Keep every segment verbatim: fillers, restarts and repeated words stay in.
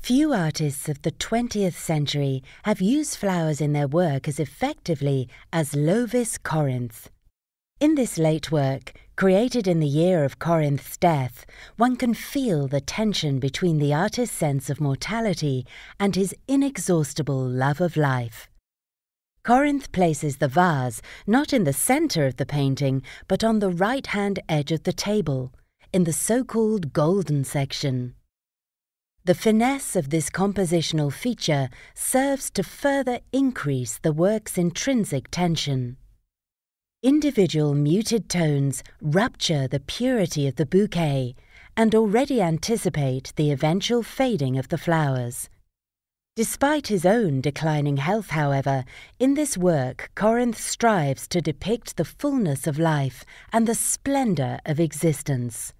Few artists of the twentieth century have used flowers in their work as effectively as Lovis Corinth. In this late work, created in the year of Corinth's death, one can feel the tension between the artist's sense of mortality and his inexhaustible love of life. Corinth places the vase not in the centre of the painting, but on the right-hand edge of the table, in the so-called golden section. The finesse of this compositional feature serves to further increase the work's intrinsic tension. Individual muted tones rupture the purity of the bouquet and already anticipate the eventual fading of the flowers. Despite his own declining health, however, in this work Corinth strives to depict the fullness of life and the splendour of existence.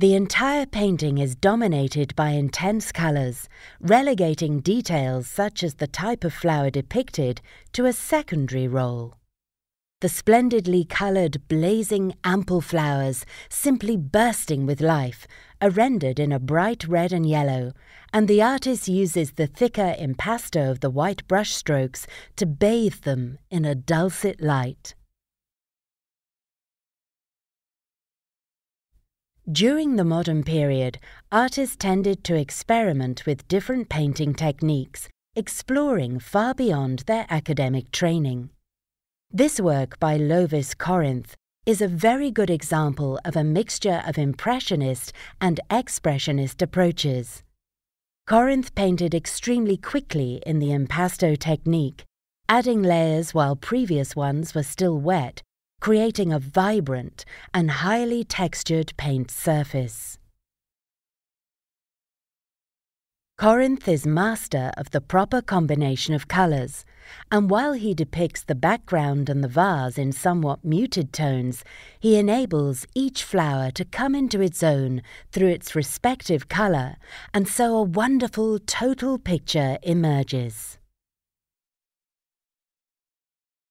The entire painting is dominated by intense colours, relegating details such as the type of flower depicted to a secondary role. The splendidly coloured, blazing, ample flowers, simply bursting with life, are rendered in a bright red and yellow, and the artist uses the thicker impasto of the white brush strokes to bathe them in a dulcet light. During the modern period, artists tended to experiment with different painting techniques, exploring far beyond their academic training. This work by Lovis Corinth is a very good example of a mixture of Impressionist and Expressionist approaches. Corinth painted extremely quickly in the impasto technique, adding layers while previous ones were still wet, creating a vibrant and highly textured paint surface. Corinth is master of the proper combination of colours, and while he depicts the background and the vase in somewhat muted tones, he enables each flower to come into its own through its respective colour, and so a wonderful total picture emerges.